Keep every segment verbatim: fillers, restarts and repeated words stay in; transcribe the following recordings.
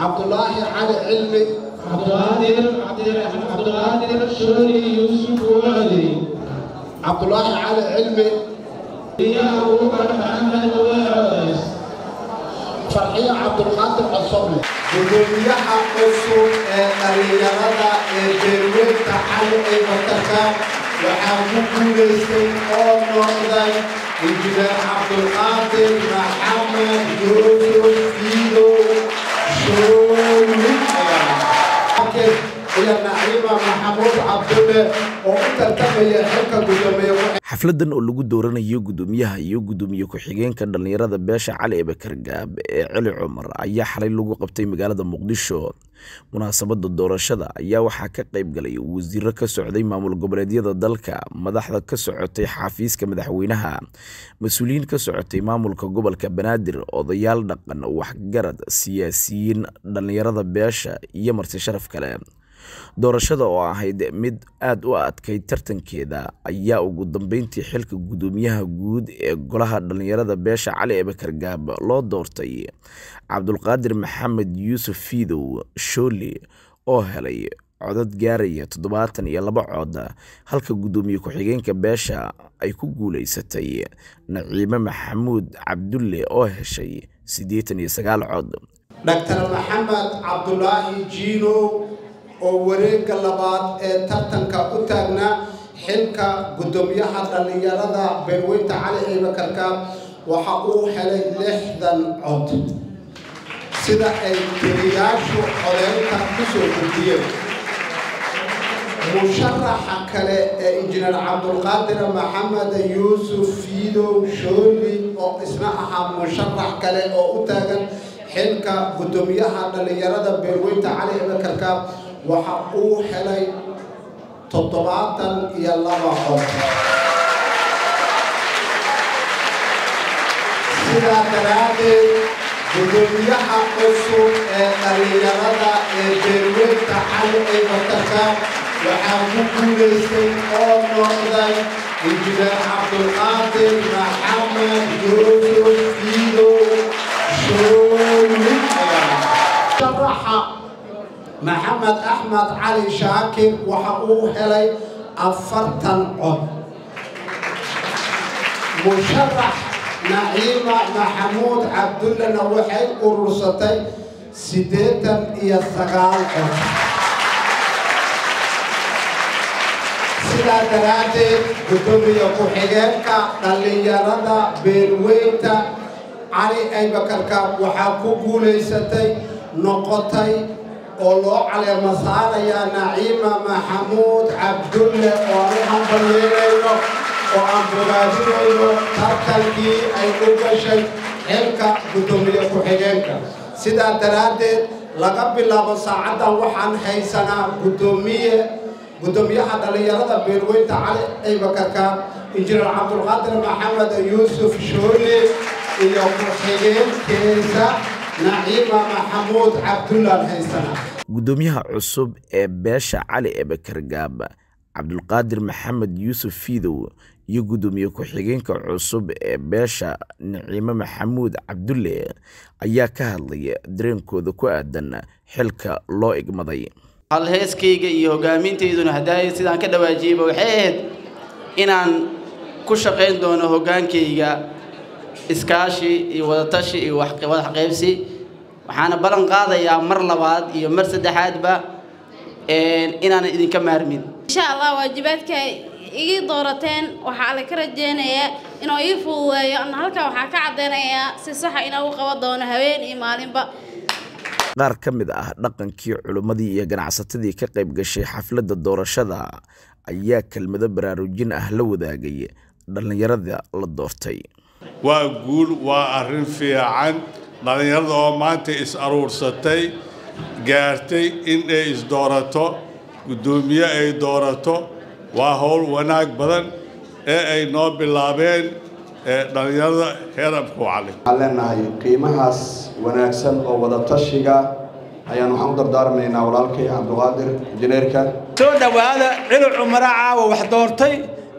عبد الله علي علمي، عبد القادر عبد عبد القادر الشوري يوسف ولدي، عبد الله علي علمي، يا ابو بكر محمد وعويس، فرحيه عبد القادر الصبري، جميعها قصوا الرياضه الدرويش تحلق المنتخب وحامو كوليسي او نهضه الجناح عبد القادر محمد يوسف فيدو شوري. xafladan oo lagu dooranayo gudoomiyaha iyo gudoomiye ku-xigeenka dhalinyarada beesha Cali Bakar Gaab ee Cali Cumar ayaa xalay lagu qabtay magaalada Muqdisho. munaasabada doorashada ayaa waxa ka qayb galay wasiirro ka socday maamul goboleedyada dalka, madaxda ka socotay xafiiska madaxweynaha, mas'uuliyiin ka socotay maamulka gobolka Banaadir, odayaal dhaqan, waxgarad, siyaasiyiin, dhalinyarada beesha iyo marti sharaf kale. doorashada oo ahayd mid aad u adkay tartankeeda ayaa ugu dambeyntii xilka gudoomiyaha guud ee golaha dhalinyarada beesha Cali Bakar Gaab loo doortay Cabdulqaadir Maxamed Yuusuf Fiidow Shooli oo helay codad gaaraya toddobaatan iyo laba cod, halka gudoomiye ku-xigeenka beesha ay ku guuleysatay Naciime Maxamuud Cabdulle oo heshay siddeetan iyo sagaal cod. Dr Maxamed Cabdulaahi Jiino ووريك اللبات ترتنك أتاعنا حلقة قدومية حتى اللي يرضى برويت عليه بكركاب وحقوق حلي لحدا عد سدا الترياش وحليك كسر كبير مشرح كلا إنجنير عبد القادر محمد يوسف فيدو شولي واسمها مشرح كلا أتاعنا حلقة قدومية حتى اللي يرضى برويت عليه بكركاب وحقوه حلي تطبعة يلا بحر سيدا ترادي بدون يحقصوا الرياضة الدروية تحلق المنتخب وحامو كوليسي أو نهضي الجناح عبد القادر محمد يوسف فيدو شولي. شرح محمد أحمد علي شاكر وحقوه إلي أفرتن عد مشرح نعيمة محمود عبد الله نوحي قرصتي سديتا إيا الثقال عد سلا دراتي بدوني قحيانكا دليارادا بيرويتا علي أي بكركا وحقوه ليستي نقطي ولو على مسار يا نعيمة محمود عبد الله وأنا بليله وأبغازيله تركي أي كوشي هلك بدمية كوهينك سيدا ترادي لقب الله مساعدة وحن حيسنا بدمية بدمية هذا اللي يرد بيروي تعالى أي بكركا إنجيل عبد القادر محمد يوسف شولي إلى كوهين كيسا نعيمة محمود عبد الله الحسنة. gudoomiyaha cusub ee beesha Cali Bakar Gaab Cabdulqaadir Maxamed Yuusuf Fiidow iyo gudoomiye ku-xigeenka cusub ee beesha Naciime Maxamuud Cabdulle ayaa ka hadlay dareenkooda ku aadan xilka loo igmaday. hal heeskayga iyo hogaamintayaduna hadaayay sidaan ka dhawaajiiba waxay ahayd inaan ku shaqeyn doono hogaankayga iskaashi iyo wadatashi iyo wax qaybsi waxaana balan qaadayaa mar labaad iyo mar saddexaadba ee inaan idinka maarmin insha Allah waajibaadka ii doorateen waxa la ka rajeynayaa inuu ii fududeeyo aan halka waxa ka cadeynayaa si sax ah inuu qabo doono habeen iyo maalinba. qaar ka mid ah dhaqankii culimadii iyo ganacsatadii ka qayb gashay xafladda doorashada ayaa kelmado baraarujin ah la wadaagay dhalinyarada la doortay. وأقول وأرن في عن لأن هذا ما تيس أرورستي جارتي إن إيش دورته قدومية أي دورته وهول وناك بدن أي نوب اللابين لأن هذا هربكو عليه. علينا هي قيمة هاس وناك سن أو ولا تشجع أي نحضر دار من أولالكي عبد القادر جنريكا. تودا وهذا على العمر عاو وحدورتي.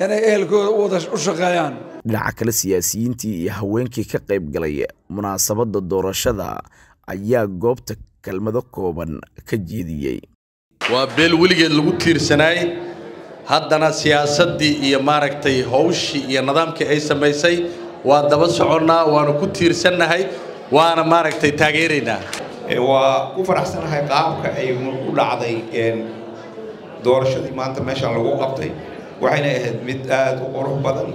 أنا إلكو وضش أشقيان. dhinaca kale siyaasiyiintii iyo haweenkii ka qayb galay munaasabada doorashada ayaa goobta kalmado kooban ka jeediyay waa beel weligeed lagu tiirsanaay haddana siyaasadii iyo maaragtay hawshii iyo nidaamkii ay sameysay waa daba soconnaa waana ku tiirsanahay waana maaragtay taageeraynaa waa ku faraxsanahay qaabka ay u dhacday ee doorashadii maanta meesha lagu qabtay waxayna ahayd mid aad u qurux badan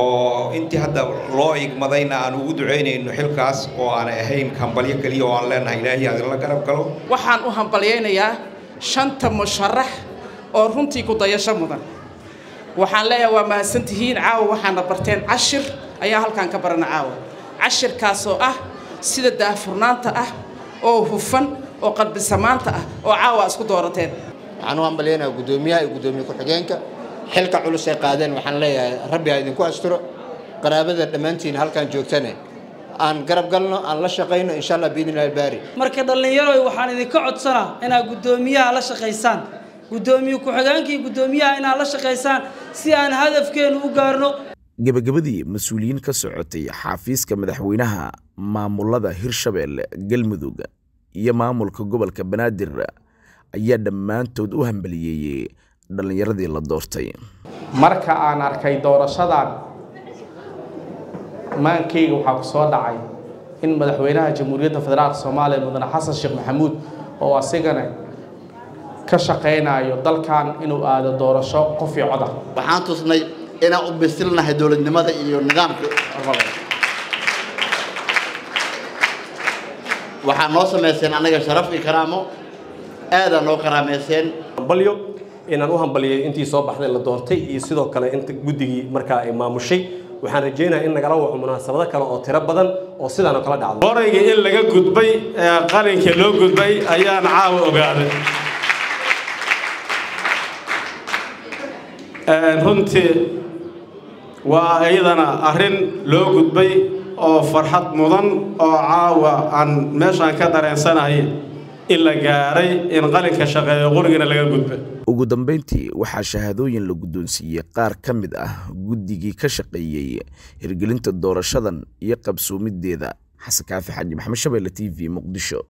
oo intii hadda loo igmadayna aan ugu duceynayno xilkaas oo aan ahayn kambalyo kaliya oo aan leenahay ilaahay aad la garab galo waxaan u hambaleynayaa shanta musharax oo runtii ku dayasho mudan waxaan leeyahay waa maasantihiin caawa waxaana barteen cashir ayaa halkan ka baran caawa cashirkaas oo ah sida daafurnaanta ah oo hufan oo qalbi samaanta ah oo caawa isku doorateen waxaan u hambaleynayaa gudoomiyaha iyo gudoomiye ku xigeenka xilka culus ee qaadeen waxaan leeyahay rabbi ha idinku asturo qaraabada dhamaantiin halkan joogtana aan garab galno aan la shaqeyno insha Allah biidinaa baari marka dhalinyaro waxaan idinka codsanaa inaa gudoomiyaha la shaqeysaan gudoomiye ku xigeenkii gudoomiyaha inaa la shaqeysaan si aan hadafkeenu u gaarno gabagabadii mas'uuliyiin ka socotay xafiiska madaxweynaha maamulada Hirshabelle Galmudug iyo maamulka gobolka Banaadir ayaa dhamaantood u hambaliyay dhalinyaradii la doortay marka aan arkay doorashadan maankeyga waxa ku soo dhacay in madaxweynaha jamhuuriyadda federaalka Soomaaliya mudane Xasan Sheekh Maxamuud oo asigana ka shaqeynayo dalkan inuu aado doorasho qof iyo cod ah waxaan tusnay inaan u bisilnahay dawladnimada iyo nidaamka waxaan noo sameeyeen anaga sharaf iyo karaamo aada noo karaameyseen balyo إن أنا أهم بلي أنتي صباح ذي الدورتي يصيدوا كلا أنت جودي مركا إمام الشيء وحنرجينا إنك روح مناسبة كلا أطرب بدن وصيد أنا كلا دعوة. برا يجي إلا جا جودبي قارن كيلو جودبي أيام عاو أبعد. هنتي وأيضا أهرن لو جودبي أو فرحة مضن أو عاو عن مش عن كتر إنسان هي إلا جاري إن قارن كشغل غرقنا لجا جودبي. ugu dambeyntii waxa shahadooyin la guddoonsiyay qaar kamid ah guddigii ka shaqeeyay hirgelinta doorashadan iyo qabsoomideeda xasan kaafi xaji maxamed Shabelle T V Muqdisho.